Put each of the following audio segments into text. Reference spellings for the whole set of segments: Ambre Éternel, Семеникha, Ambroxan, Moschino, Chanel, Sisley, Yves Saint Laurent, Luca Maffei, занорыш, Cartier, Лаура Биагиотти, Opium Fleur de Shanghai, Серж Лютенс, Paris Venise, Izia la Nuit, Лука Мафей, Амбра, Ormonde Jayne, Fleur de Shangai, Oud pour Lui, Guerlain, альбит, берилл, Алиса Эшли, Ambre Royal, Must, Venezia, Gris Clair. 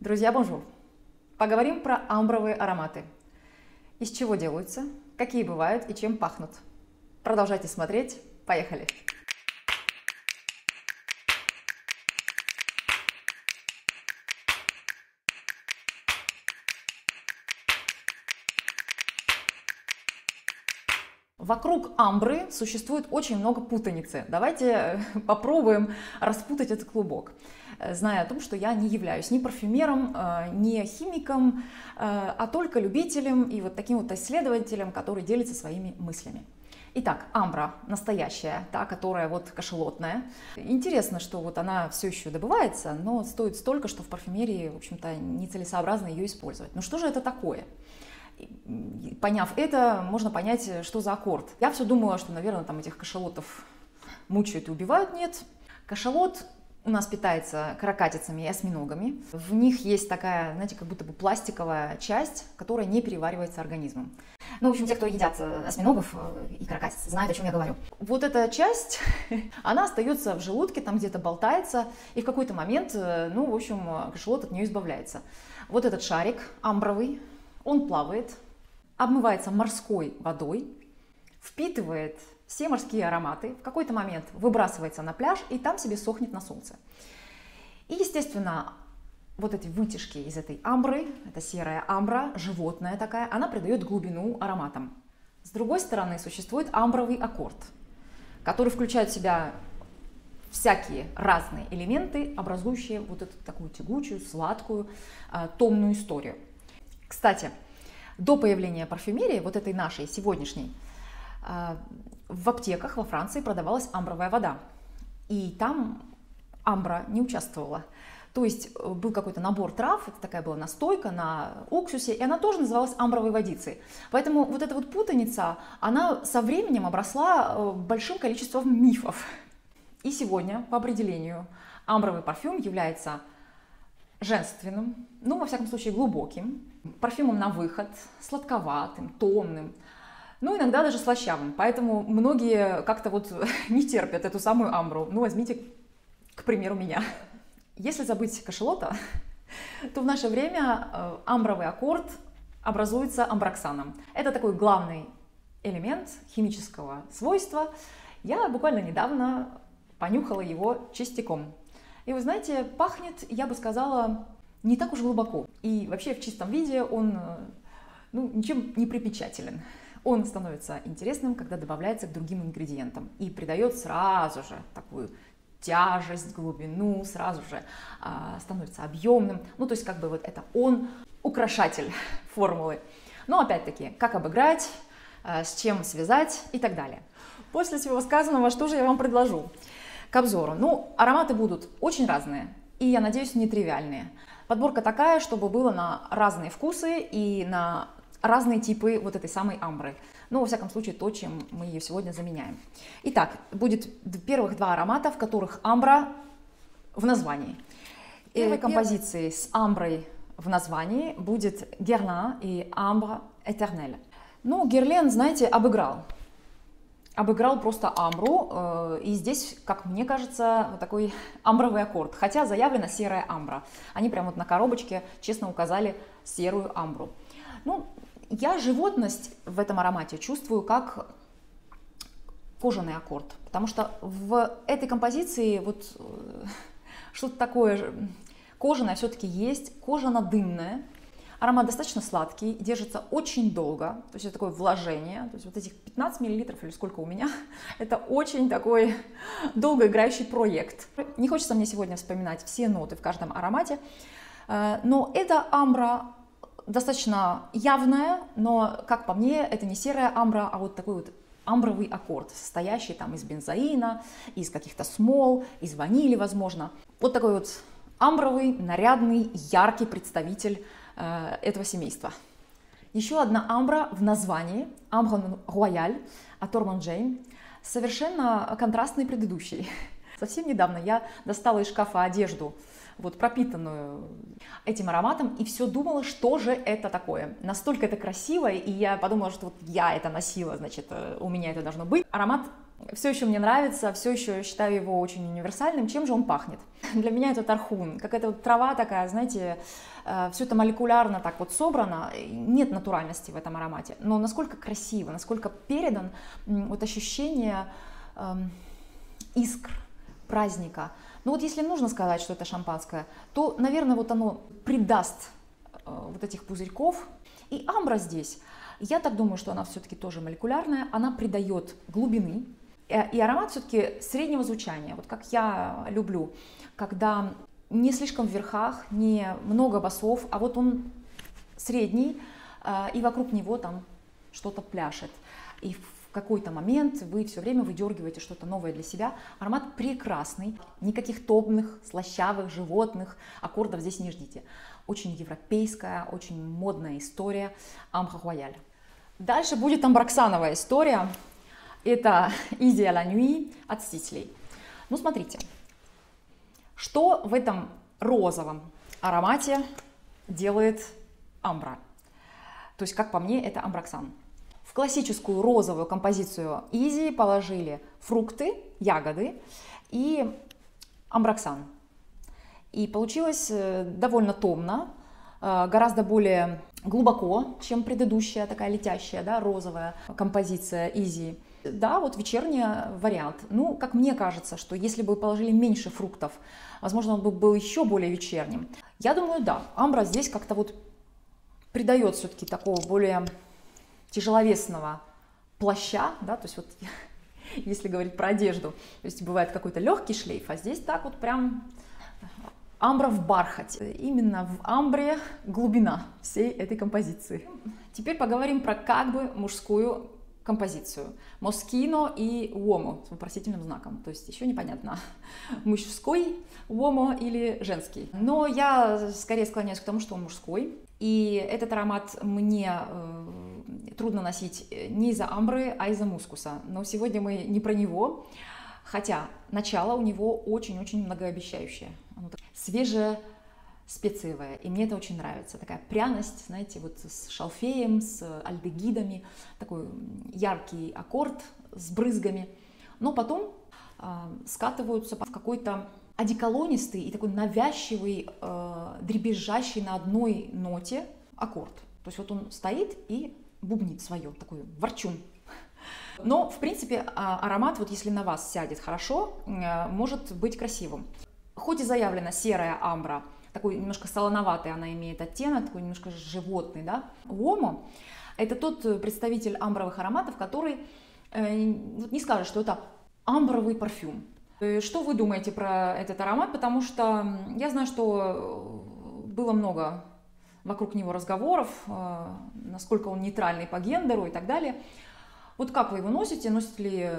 Друзья, бонжур! Поговорим про амбровые ароматы. Из чего делаются, какие бывают и чем пахнут. Продолжайте смотреть. Поехали! Вокруг амбры существует очень много путаницы. Давайте попробуем распутать этот клубок, зная о том, что я не являюсь ни парфюмером, ни химиком, а только любителем и вот таким вот исследователем, который делится своими мыслями. Итак, амбра настоящая, та, которая вот кашелотная. Интересно, что вот она все еще добывается, но стоит столько, что в парфюмерии, в общем-то, нецелесообразно ее использовать. Но что же это такое? Поняв это, можно понять, что за аккорд. Я все думала, что, наверное, там этих кашалотов мучают и убивают. Нет. Кашалот у нас питается каракатицами и осьминогами. В них есть такая, знаете, как будто бы пластиковая часть, которая не переваривается организмом. Ну, в общем, те, кто едят осьминогов и каракатиц, знают, о чем я говорю. Вот эта часть, она остается в желудке, там где-то болтается, и в какой-то момент, ну, в общем, кашалот от нее избавляется. Вот этот шарик амбровый, он плавает, обмывается морской водой, впитывает все морские ароматы, в какой-то момент выбрасывается на пляж и там себе сохнет на солнце. И, естественно, вот эти вытяжки из этой амбры, это серая амбра, животная такая, она придает глубину ароматам. С другой стороны, существует амбровый аккорд, который включает в себя всякие разные элементы, образующие вот эту такую тягучую, сладкую, томную историю. Кстати, до появления парфюмерии, вот этой нашей, сегодняшней, в аптеках во Франции продавалась амбровая вода. И там амбра не участвовала. То есть был какой-то набор трав, это такая была настойка на уксусе, и она тоже называлась амбровой водицей. Поэтому вот эта вот путаница, она со временем обросла большим количеством мифов. И сегодня, по определению, амбровый парфюм является женственным, ну, во всяком случае, глубоким, парфюмом на выход, сладковатым, томным, ну, иногда даже слащавым. Поэтому многие как-то вот не терпят эту самую амбру. Ну, возьмите, к примеру, меня. Если забыть кашалота, то в наше время амбровый аккорд образуется амброксаном. Это такой главный элемент химического свойства. Я буквально недавно понюхала его частиком. И вы знаете, пахнет, я бы сказала, не так уж глубоко. И вообще в чистом виде он, ну, ничем не примечателен. Он становится интересным, когда добавляется к другим ингредиентам и придает сразу же такую тяжесть, глубину, сразу же становится объемным. Ну, то есть как бы вот это он украшатель формулы. Но опять-таки, как обыграть, с чем связать и так далее. После всего сказанного, что же я вам предложу? К обзору. Ну, ароматы будут очень разные и, я надеюсь, нетривиальные. Подборка такая, чтобы было на разные вкусы и на разные типы вот этой самой амбры. Ну, во всяком случае, то, чем мы ее сегодня заменяем. Итак, будет первых два аромата, в которых амбра в названии. Первой композицией с амброй в названии будет Guerlain и Ambre Éternel. Ну, Guerlain, знаете, обыграл просто амбру, и здесь, как мне кажется, вот такой амбровый аккорд, хотя заявлена серая амбра. Они прям вот на коробочке честно указали серую амбру. Ну, я животность в этом аромате чувствую как кожаный аккорд, потому что в этой композиции вот что-то такое кожаное все-таки есть, кожано-дымное. Аромат достаточно сладкий, держится очень долго, то есть это такое вложение, то есть вот этих 15 миллилитров или сколько у меня, это очень такой долгоиграющий проект. Не хочется мне сегодня вспоминать все ноты в каждом аромате, но эта амбра достаточно явная, но, как по мне, это не серая амбра, а вот такой вот амбровый аккорд, состоящий там из бензоина, из каких-то смол, из ванили, возможно. Вот такой вот амбровый, нарядный, яркий представитель этого семейства. Еще одна амбра в названии, Ambre Royal от Ormonde Jayne, совершенно контрастный предыдущий. Совсем недавно я достала из шкафа одежду вот пропитанную этим ароматом, и все думала, что же это такое. Настолько это красиво, и я подумала, что вот я это носила, значит, у меня это должно быть. Аромат все еще мне нравится, все еще считаю его очень универсальным. Чем же он пахнет? Для меня это тархун, какая-то вот трава такая, знаете, все это молекулярно так вот собрано, нет натуральности в этом аромате. Но насколько красиво, насколько передан вот ощущение искр, праздника. Ну вот если нужно сказать, что это шампанское, то, наверное, вот оно придаст вот этих пузырьков. И амбра здесь, я так думаю, что она все-таки тоже молекулярная, она придает глубины. И аромат все-таки среднего звучания, вот как я люблю, когда не слишком в верхах, не много басов, а вот он средний, и вокруг него там что-то пляшет. И в какой-то момент вы все время выдергиваете что-то новое для себя. Аромат прекрасный, никаких томных, слащавых, животных аккордов здесь не ждите. Очень европейская, очень модная история Амбре Рояль. Дальше будет амброксановая история. Это Izia la Nuit от Sisley. Ну, смотрите, что в этом розовом аромате делает амбра. То есть, как по мне, это амброксан. В классическую розовую композицию Изи положили фрукты, ягоды и амброксан. И получилось довольно томно, гораздо более глубоко, чем предыдущая такая летящая, да, розовая композиция Изи. Да, вот вечерний вариант. Ну, как мне кажется, что если бы положили меньше фруктов, возможно, он бы был еще более вечерним. Я думаю, да, амбра здесь как-то вот придает все-таки такого более тяжеловесного плаща, да, то есть вот если говорить про одежду, то есть бывает какой-то легкий шлейф, а здесь так вот прям амбра в бархате. Именно в амбре глубина всей этой композиции. Теперь поговорим про как бы мужскую композицию. Moschino и uomo с вопросительным знаком. То есть еще непонятно, мужской uomo или женский. Но я скорее склоняюсь к тому, что он мужской. И этот аромат мне трудно носить не из-за амбры, а из-за мускуса. Но сегодня мы не про него. Хотя начало у него очень-очень многообещающее. Оно свежее, специевое. И мне это очень нравится. Такая пряность, знаете, вот с шалфеем, с альдегидами. Такой яркий аккорд с брызгами. Но потом скатываются в какой-то одеколонистый и такой навязчивый, дребезжащий на одной ноте аккорд. То есть вот он стоит и бубнит свое, такой ворчун. Но, в принципе, аромат, вот если на вас сядет хорошо, может быть красивым. Хоть и заявлена серая амбра, такой немножко солоноватый она имеет оттенок, такой немножко животный, да. Uomo – это тот представитель амбровых ароматов, который, не скажешь, что это амбровый парфюм. Что вы думаете про этот аромат? Потому что я знаю, что было много вокруг него разговоров, насколько он нейтральный по гендеру и так далее. Вот как вы его носите, носите ли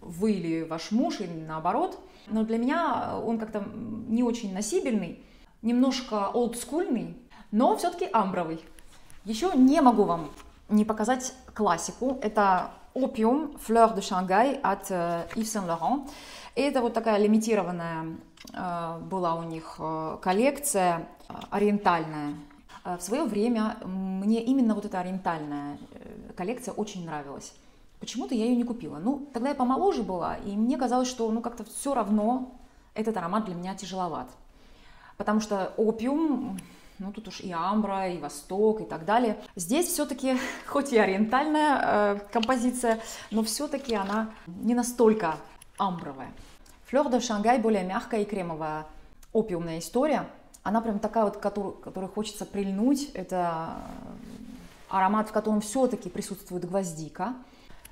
вы или ваш муж, или наоборот. Но для меня он как-то не очень носибельный, немножко олдскульный, но все-таки амбровый. Еще не могу вам не показать классику. Это Opium Fleur de Shanghai от Yves Saint Laurent. Это вот такая лимитированная была у них коллекция ориентальная. В свое время мне именно вот эта ориентальная коллекция очень нравилась. Почему-то я ее не купила. Ну, тогда я помоложе была, и мне казалось, что ну как-то все равно этот аромат для меня тяжеловат. Потому что опиум, ну тут уж и амбра, и восток, и так далее. Здесь все-таки, хоть и ориентальная композиция, но все-таки она не настолько амбровая. Fleur de Shanghai более мягкая и кремовая опиумная история. Она прям такая вот, которой хочется прильнуть. Это аромат, в котором все-таки присутствует гвоздика.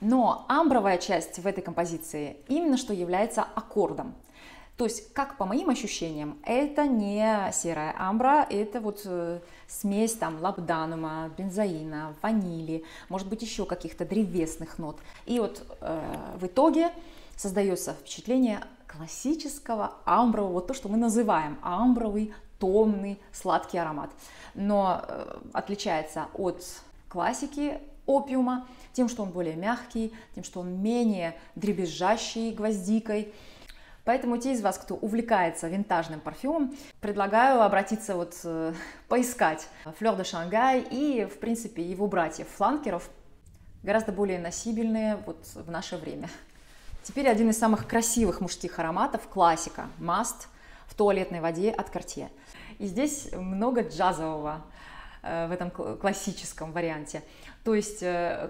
Но амбровая часть в этой композиции именно что является аккордом. То есть, как по моим ощущениям, это не серая амбра, это вот смесь там лабданума, бензоина, ванили, может быть еще каких-то древесных нот. И вот в итоге создается впечатление классического амбрового, вот то, что мы называем амбровый, томный, сладкий аромат. Но отличается от классики опиума тем, что он более мягкий, тем, что он менее дребезжащий гвоздикой. Поэтому те из вас, кто увлекается винтажным парфюмом, предлагаю обратиться, поискать Fleur de Shanghai и, в принципе, его братьев-фланкеров, гораздо более носибельные в наше время. Теперь один из самых красивых мужских ароматов, классика, Must, в туалетной воде от Cartier. И здесь много джазового в этом классическом варианте. То есть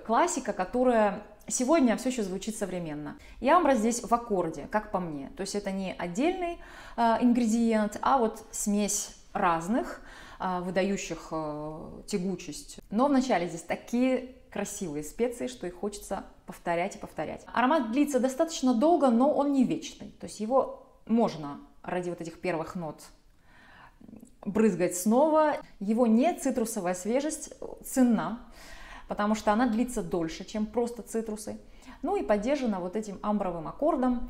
классика, которая сегодня все еще звучит современно. И амбра здесь в аккорде, как по мне. То есть это не отдельный ингредиент, а смесь разных, выдающих тягучесть. Но вначале здесь такие красивые специи, что их хочется повторять и повторять. Аромат длится достаточно долго, но он не вечный. То есть его можно ради этих первых нот брызгать снова. Его не цитрусовая свежесть ценна, потому что она длится дольше, чем просто цитрусы. Ну и поддержана этим амбровым аккордом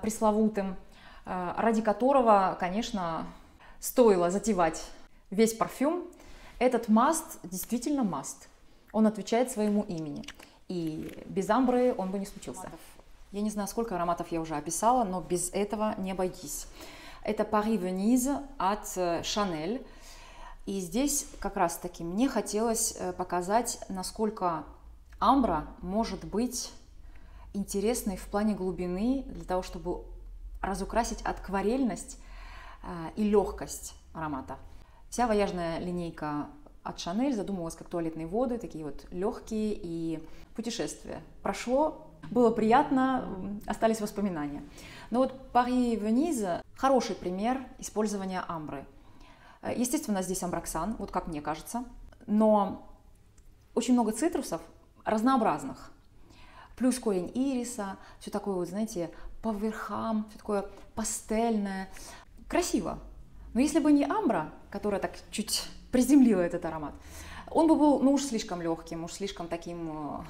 пресловутым, ради которого, конечно, стоило затевать весь парфюм. Этот маст действительно маст. Он отвечает своему имени. И без амбры он бы не случился. Я не знаю, сколько ароматов я уже описала, но без этого не обойдись. Это Paris Venise от Chanel. И здесь как раз таки мне хотелось показать, насколько амбра может быть интересной в плане глубины, для того, чтобы разукрасить акварельность и легкость аромата. Вся вояжная линейка от Chanel задумывалась как туалетные воды, такие легкие и путешествия. Прошло, было приятно, остались воспоминания. Но Paris Venise хороший пример использования амбры. Естественно, здесь амброксан, как мне кажется, но очень много цитрусов разнообразных. Плюс корень ириса, все такое, знаете, по верхам, все такое пастельное. Красиво. Но если бы не амбра, которая так чуть приземлила этот аромат, он бы был, уж слишком легким, уж слишком таким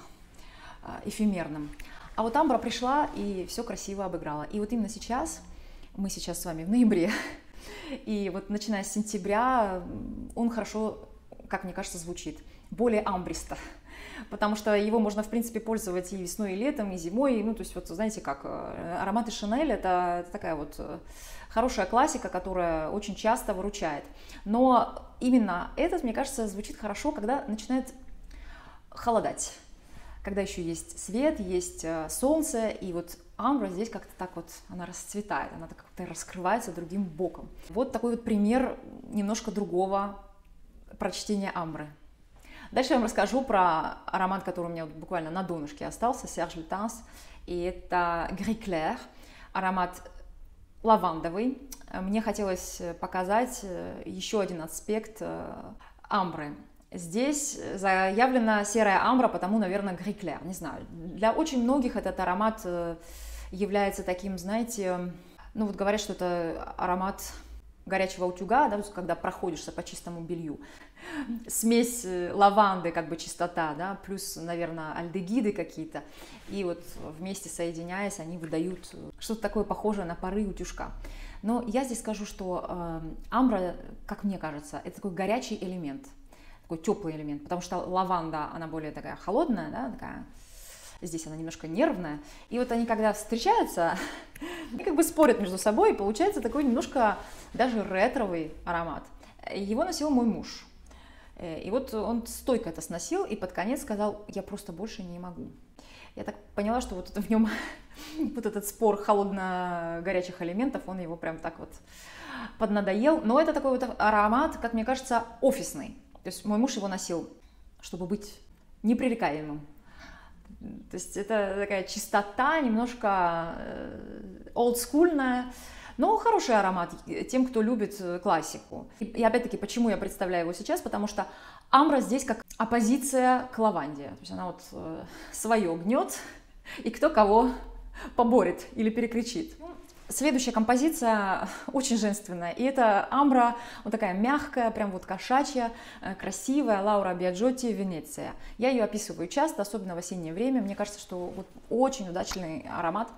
эфемерным. А амбра пришла и все красиво обыграла. И именно сейчас, мы сейчас с вами в ноябре, и начиная с сентября он хорошо, как мне кажется, звучит, более амбристо, потому что его можно, в принципе, пользовать и весной, и летом, и зимой, то есть, знаете как, ароматы Chanel это такая хорошая классика, которая очень часто выручает, но именно этот, мне кажется, звучит хорошо, когда начинает холодать, когда еще есть свет, есть солнце, и амбра здесь как-то так она расцветает, она как-то раскрывается другим боком. Такой пример немножко другого прочтения амбры. Дальше я вам расскажу про аромат, который у меня буквально на донышке остался, Серж Лютенс, и это Gris Clair, аромат лавандовый. Мне хотелось показать еще один аспект амбры. Здесь заявлена серая амбра, потому, наверное, Gris Clair, не знаю. Для очень многих этот аромат является таким, знаете, говорят, что это аромат горячего утюга, да, когда проходишься по чистому белью. Смесь лаванды, как бы чистота, да, плюс, наверное, альдегиды какие-то. И вместе соединяясь, они выдают что-то такое похожее на пары утюжка. Но я здесь скажу, что амбра, как мне кажется, это такой горячий элемент. Такой теплый элемент, потому что лаванда, она более такая холодная, да, такая, здесь она немножко нервная, и они когда встречаются, они как бы спорят между собой, и получается такой немножко даже ретровый аромат. Его носил мой муж, и он стойко это сносил, и под конец сказал: я просто больше не могу. Я так поняла, что это в нем этот спор холодно-горячих элементов, он его прям так поднадоел, но это такой аромат, как мне кажется, офисный. То есть мой муж его носил, чтобы быть непререкаемым. То есть это такая чистота, немножко олдскульная, но хороший аромат тем, кто любит классику. И опять-таки, почему я представляю его сейчас? Потому что амбра здесь как оппозиция к лаванде. То есть она свое гнет, и кто кого поборет или перекричит. Следующая композиция очень женственная, и это амбра, такая мягкая, прям кошачья, красивая, Лаура Биагиотти, Венеция. Я ее описываю часто, особенно в осеннее время, мне кажется, что очень удачный аромат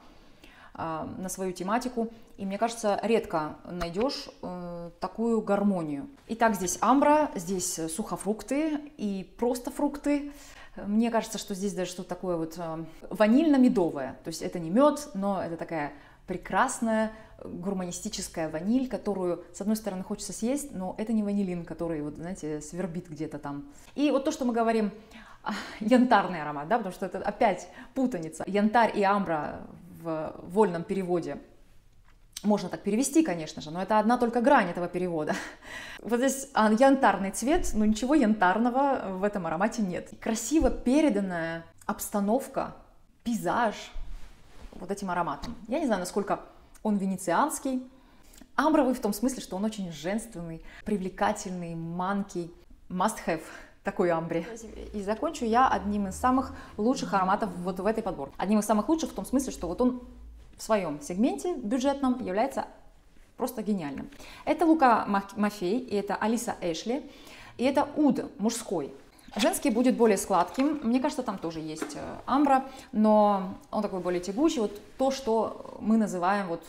на свою тематику, и мне кажется, редко найдешь такую гармонию. Итак, здесь амбра, здесь сухофрукты и просто фрукты. Мне кажется, что здесь даже что-то такое ванильно-медовое, то есть это не мед, но это такая прекрасная гурманистическая ваниль, которую, с одной стороны, хочется съесть, но это не ванилин, который, вот, знаете, свербит где-то там. И вот то, что мы говорим, янтарный аромат, да, потому что это опять путаница. Янтарь и амбра в вольном переводе. Можно так перевести, конечно же, но это одна только грань этого перевода. Вот здесь янтарный цвет, но ничего янтарного в этом аромате нет. Красиво переданная обстановка, пейзаж вот этим ароматом. Я не знаю, насколько он венецианский. Амбровый в том смысле, что он очень женственный, привлекательный, манкий. Must have такой амбре. И закончу я одним из самых лучших ароматов вот в этой подборке. Одним из самых лучших в том смысле, что вот он в своем сегменте бюджетном является просто гениальным. Это Лука Мафей, и это Алиса Эшли, и это Уд, мужской. Женский будет более складким, мне кажется, там тоже есть амбра, но он такой более тягучий, вот то, что мы называем вот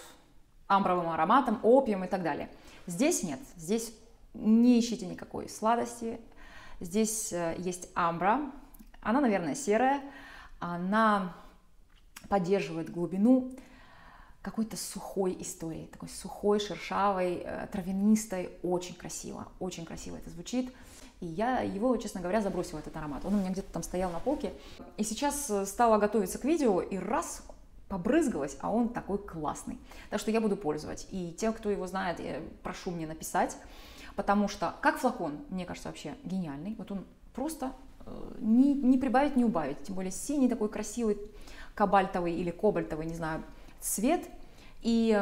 амбровым ароматом, опием и так далее. Здесь нет, здесь не ищите никакой сладости, здесь есть амбра, она, наверное, серая, она поддерживает глубину какой-то сухой истории, такой сухой, шершавой, травянистой, очень красиво это звучит. И я его, честно говоря, забросила, этот аромат. Он у меня где-то там стоял на полке. И сейчас стала готовиться к видео, и раз, побрызгалась, а он такой классный. Так что я буду пользовать. И те, кто его знает, я прошу мне написать, потому что, как флакон, мне кажется, вообще гениальный. Вот он просто не прибавить, не убавить. Тем более синий такой красивый, кобальтовый или кобальтовый, не знаю, цвет. И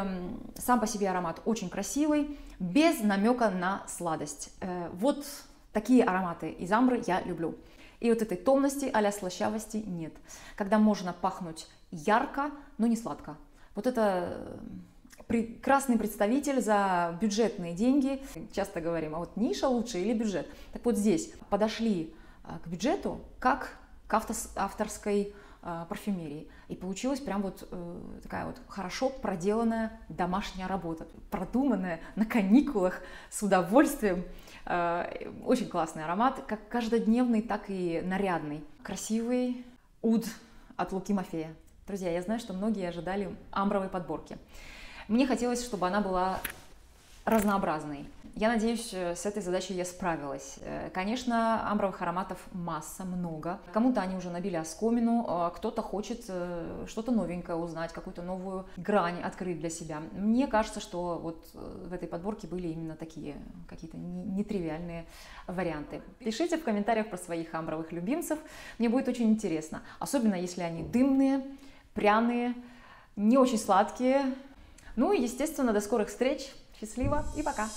сам по себе аромат очень красивый, без намека на сладость. Вот такие ароматы из амбры я люблю. И вот этой томности, а-ля слащавости нет. Когда можно пахнуть ярко, но не сладко. Вот это прекрасный представитель за бюджетные деньги. Часто говорим, а вот ниша лучше или бюджет? Так вот здесь подошли к бюджету как к авторской парфюмерии. И получилась прям вот такая вот хорошо проделанная домашняя работа. Продуманная на каникулах с удовольствием. Очень классный аромат, как каждодневный, так и нарядный. Красивый Уд от Луки Мафея. Друзья, я знаю, что многие ожидали амбровой подборки. Мне хотелось, чтобы она была разнообразной. Я надеюсь, с этой задачей я справилась. Конечно, амбровых ароматов масса, много. Кому-то они уже набили оскомину, кто-то хочет что-то новенькое узнать, какую-то новую грань открыть для себя. Мне кажется, что вот в этой подборке были именно такие какие-то нетривиальные варианты. Пишите в комментариях про своих амбровых любимцев, мне будет очень интересно. Особенно, если они дымные, пряные, не очень сладкие. Ну и, естественно, до скорых встреч. Счастливо и пока!